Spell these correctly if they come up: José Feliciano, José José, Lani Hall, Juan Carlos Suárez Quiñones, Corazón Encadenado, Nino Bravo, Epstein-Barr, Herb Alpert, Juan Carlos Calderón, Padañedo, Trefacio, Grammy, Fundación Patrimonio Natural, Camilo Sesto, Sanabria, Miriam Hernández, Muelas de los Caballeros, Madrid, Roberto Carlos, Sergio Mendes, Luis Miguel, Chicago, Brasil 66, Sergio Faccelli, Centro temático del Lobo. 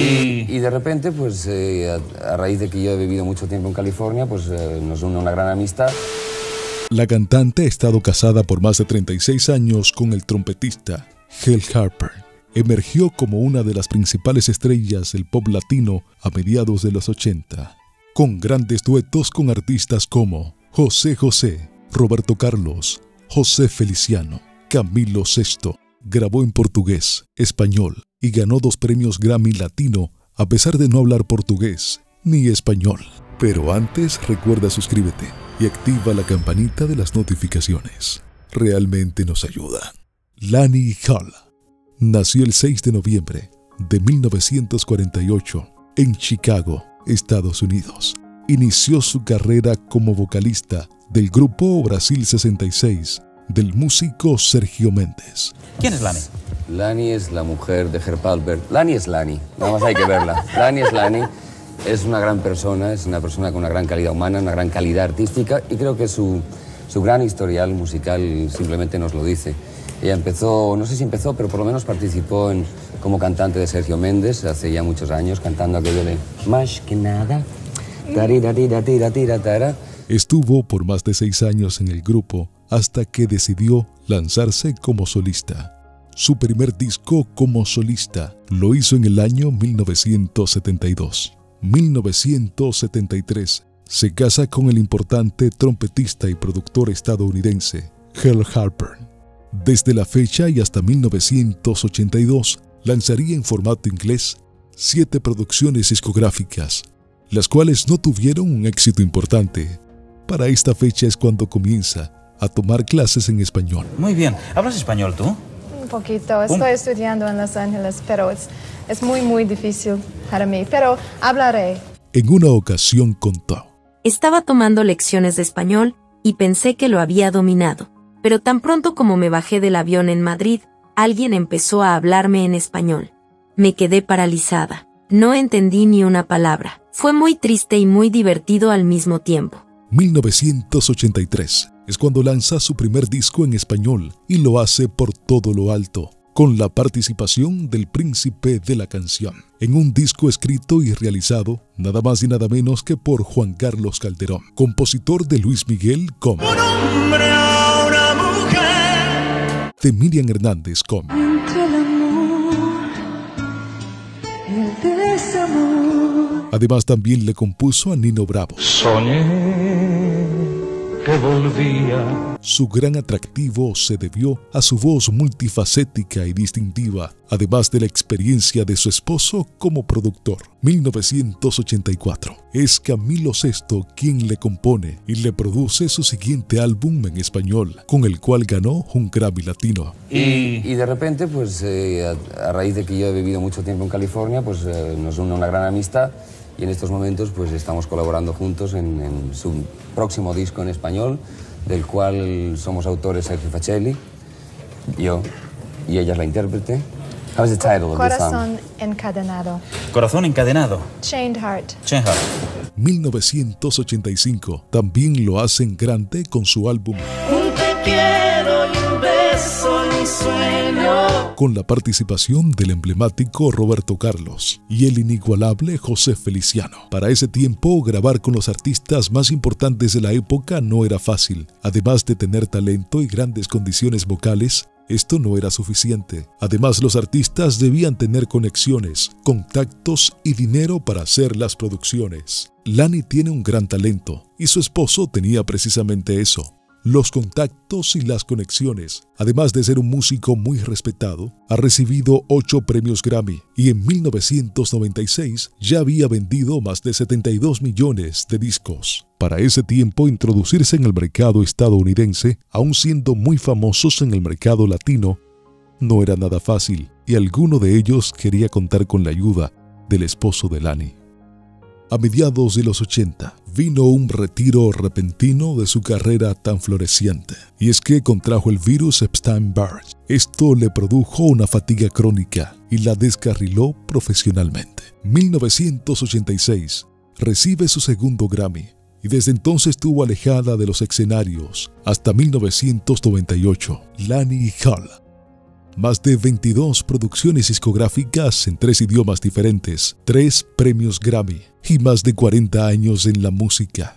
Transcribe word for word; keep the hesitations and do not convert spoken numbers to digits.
Y, y de repente, pues eh, a, a raíz de que yo he vivido mucho tiempo en California, pues eh, nos une una gran amistad. La cantante ha estado casada por más de treinta y seis años con el trompetista Herb Alpert. Emergió como una de las principales estrellas del pop latino a mediados de los ochenta, con grandes duetos con artistas como José José, Roberto Carlos, José Feliciano, Camilo Sesto. Grabó en portugués, español y ganó dos premios Grammy Latino a pesar de no hablar portugués ni español. Pero antes, recuerda suscríbete y activa la campanita de las notificaciones. Realmente nos ayuda. Lani Hall nació el seis de noviembre de mil novecientos cuarenta y ocho en Chicago, Estados Unidos. Inició su carrera como vocalista del grupo Brasil sesenta y seis del músico Sergio Mendes. ¿Quién es Lani? Lani es la mujer de Herb Alpert. Lani es Lani, nada más hay que verla. Lani es Lani, es una gran persona, es una persona con una gran calidad humana, una gran calidad artística y creo que su, su gran historial musical simplemente nos lo dice. Ella empezó, no sé si empezó, pero por lo menos participó en, como cantante de Sergio Mendes hace ya muchos años, cantando aquello de Más que nada, tarira, tira, tira, tira, tara. Estuvo por más de seis años en el grupo hasta que decidió lanzarse como solista. Su primer disco como solista lo hizo en el año mil novecientos setenta y dos. mil novecientos setenta y tres se casa con el importante trompetista y productor estadounidense Herb Alpert. Desde la fecha y hasta mil novecientos ochenta y dos lanzaría en formato inglés siete producciones discográficas, las cuales no tuvieron un éxito importante. Para esta fecha es cuando comienza a tomar clases en español. Muy bien. ¿Hablas español tú? Un poquito. Estoy ¿Un? estudiando en Los Ángeles, pero es, es muy, muy difícil para mí. Pero hablaré. En una ocasión contó: Estaba tomando lecciones de español y pensé que lo había dominado. Pero tan pronto como me bajé del avión en Madrid, alguien empezó a hablarme en español. Me quedé paralizada. No entendí ni una palabra. Fue muy triste y muy divertido al mismo tiempo. mil novecientos ochenta y tres es cuando lanza su primer disco en español y lo hace por todo lo alto, con la participación del príncipe de la canción, en un disco escrito y realizado nada más y nada menos que por Juan Carlos Calderón, compositor de Luis Miguel como Un hombre a una mujer, de Miriam Hernández como Entre el amor y el desamor. Además también le compuso a Nino Bravo Soñé que volvía. Su gran atractivo se debió a su voz multifacética y distintiva, además de la experiencia de su esposo como productor. mil novecientos ochenta y cuatro. Es Camilo Sesto quien le compone y le produce su siguiente álbum en español, con el cual ganó un Grammy Latino. Y, y de repente, pues eh, a, a raíz de que yo he vivido mucho tiempo en California, pues eh, nos une una gran amistad. Y en estos momentos pues estamos colaborando juntos en, en su próximo disco en español, del cual somos autores Sergio Faccelli, yo, y ella es la intérprete. ¿Cómo es el título de esta canción? Corazón Encadenado. Corazón Encadenado. Chained Heart. Chained Heart. mil novecientos ochenta y cinco también lo hacen grande con su álbum Un te quiero y un beso y un sueño, con la participación del emblemático Roberto Carlos y el inigualable José Feliciano. Para ese tiempo, grabar con los artistas más importantes de la época no era fácil. Además de tener talento y grandes condiciones vocales, esto no era suficiente. Además, los artistas debían tener conexiones, contactos y dinero para hacer las producciones. Lani tiene un gran talento y su esposo tenía precisamente eso. Los contactos y las conexiones. Además de ser un músico muy respetado, ha recibido ocho premios Grammy y en mil novecientos noventa y seis ya había vendido más de setenta y dos millones de discos. Para ese tiempo, introducirse en el mercado estadounidense, aún siendo muy famosos en el mercado latino, no era nada fácil y alguno de ellos quería contar con la ayuda del esposo de Lani. A mediados de los ochenta vino un retiro repentino de su carrera tan floreciente, y es que contrajo el virus Epstein-Barr. Esto le produjo una fatiga crónica y la descarriló profesionalmente. mil novecientos ochenta y seis recibe su segundo Grammy y desde entonces estuvo alejada de los escenarios hasta mil novecientos noventa y ocho. Lani Hall más de veintidós producciones discográficas en tres idiomas diferentes, tres premios Grammy y más de cuarenta años en la música.